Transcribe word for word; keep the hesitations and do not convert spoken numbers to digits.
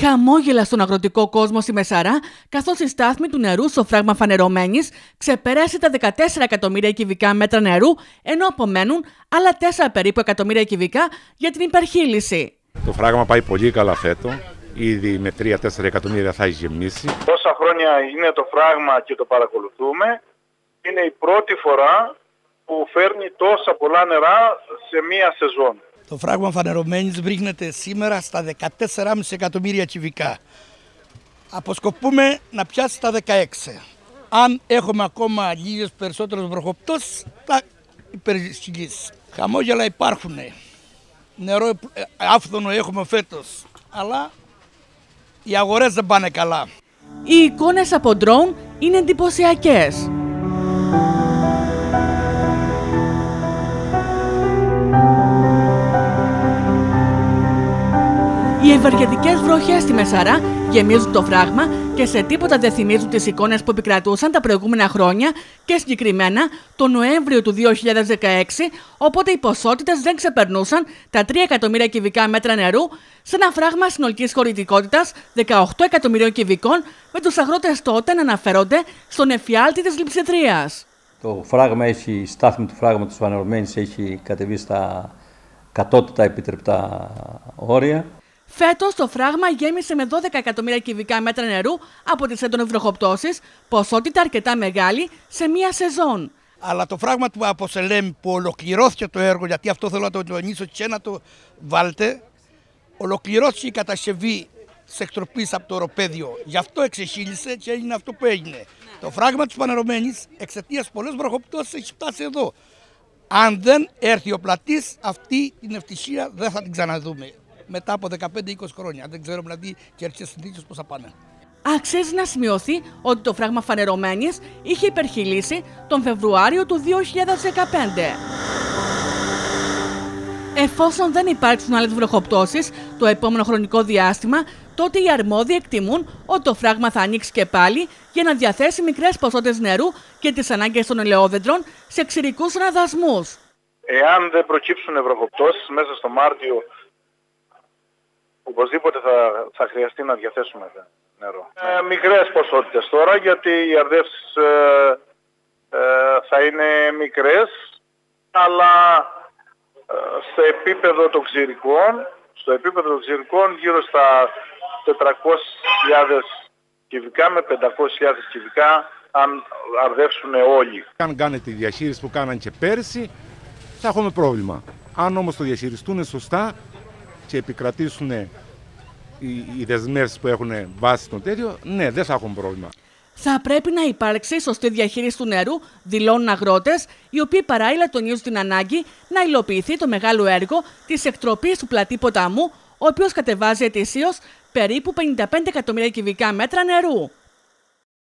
Χαμόγελα στον αγροτικό κόσμο στη Μεσαρά, καθώς η στάθμη του νερού στο φράγμα Φανερωμένης ξεπεράσει τα δεκατέσσερα εκατομμύρια κυβικά μέτρα νερού, ενώ απομένουν άλλα τέσσερα περίπου εκατομμύρια κυβικά για την υπερχείληση. Το φράγμα πάει πολύ καλά φέτο. Ήδη με τρία με τέσσερα εκατομμύρια θα έχει γεμίσει. Τόσα χρόνια είναι το φράγμα και το παρακολουθούμε. Είναι η πρώτη φορά που φέρνει τόσα πολλά νερά σε μία σεζόν. Το φράγμα Φανερωμένης βρίσκεται σήμερα στα δεκατέσσερα και μισό εκατομμύρια κυβικά. Αποσκοπούμε να πιάσει τα δεκαέξι. Αν έχουμε ακόμα λίγες περισσότερες βροχοπτώσεις, θα υπερσυγγείς. Χαμόγελα υπάρχουν. Νερό άφθονο έχουμε φέτος, αλλά οι αγορές δεν πάνε καλά. Οι εικόνες από ντρόουν είναι εντυπωσιακές. Οι ευεργετικές βροχές στη Μεσαρά γεμίζουν το φράγμα και σε τίποτα δεν θυμίζουν τις εικόνες που επικρατούσαν τα προηγούμενα χρόνια και συγκεκριμένα το Νοέμβριο του δύο χιλιάδες δεκαέξι, οπότε οι ποσότητες δεν ξεπερνούσαν τα τρία εκατομμύρια κυβικά μέτρα νερού σε ένα φράγμα συνολικής χωρητικότητας δεκαοκτώ εκατομμυρίων κυβικών, με τους αγρότες τότε να αναφέρονται στον εφιάλτη της λειψητρίας. Το φράγμα έχει, η στάθμη του φράγματος Φανερωμένης έχει κατεβεί στα κατώτατα επιτρεπτά όρια. Φέτος το φράγμα γέμισε με δώδεκα εκατομμύρια κυβικά μέτρα νερού από τις έντονες βροχοπτώσεις, ποσότητα αρκετά μεγάλη σε μία σεζόν. Αλλά το φράγμα του αποσελέμ που ολοκληρώθηκε το έργο, γιατί αυτό θέλω να το τονίσω και να το βάλτε, ολοκληρώθηκε η κατασκευή της εκτροπής από το οροπέδιο. Γι' αυτό εξεχείλησε και έγινε αυτό που έγινε. Ναι. Το φράγμα της Πανευρωμένης εξαιτίας πολλές βροχοπτώσεις έχει φτάσει εδώ. Αν δεν έρθει ο πλατής, αυτή την ευτυχία δεν θα την ξαναδούμε. Μετά από δεκαπέντε με είκοσι χρόνια. Δεν ξέρω δηλαδή και αρχές συνθήκες πώς θα πάνε. Αξίζει να σημειωθεί ότι το φράγμα Φανερωμένης είχε υπερχειλήσει τον Φεβρουάριο του δύο χιλιάδες δεκαπέντε. Εφόσον δεν υπάρξουν άλλες βροχοπτώσεις το επόμενο χρονικό διάστημα, τότε οι αρμόδιοι εκτιμούν ότι το φράγμα θα ανοίξει και πάλι για να διαθέσει μικρές ποσότητες νερού και τις ανάγκες των ελαιόδεντρων σε ξηρικούς ραδασμούς. Εάν δεν προκύψουν βροχοπτώσεις μέσα στο Μάρτιο, οπωσδήποτε θα, θα χρειαστεί να διαθέσουμε νερό. Ε, μικρές ποσότητες τώρα, γιατί οι αρδεύσεις ε, ε, θα είναι μικρές, αλλά ε, στο επίπεδο των ξηρικών, στο επίπεδο των ξηρικών γύρω στα τετρακόσιες χιλιάδες κυβικά με πεντακόσιες χιλιάδες κυβικά, αν αρδεύσουν όλοι. Αν κάνετε τη διαχείριση που κάναν και πέρσι, θα έχουμε πρόβλημα. Αν όμως το διαχειριστούν σωστά και επικρατήσουν οι δεσμεύσεις που έχουν βάσει τον τέτοιο, ναι, δεν θα έχουν πρόβλημα. Θα πρέπει να υπάρξει σωστή διαχείριση του νερού, δηλώνουν αγρότες, οι οποίοι παράλληλα τονίζουν την ανάγκη να υλοποιηθεί το μεγάλο έργο της εκτροπής του πλατή ποταμού, ο οποίος κατεβάζει ετησίως περίπου πενήντα πέντε εκατομμύρια κυβικά μέτρα νερού.